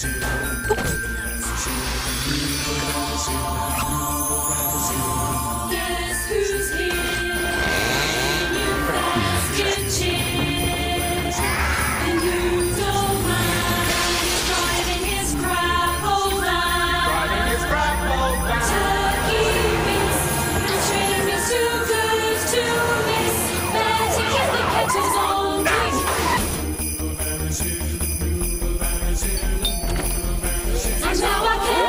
Guess who's here? Your friends get chipped, and you don't mind driving his crap all night. Turkey bits, the trainer is too good to miss. Betty gets the catcher's own thing. And now I can't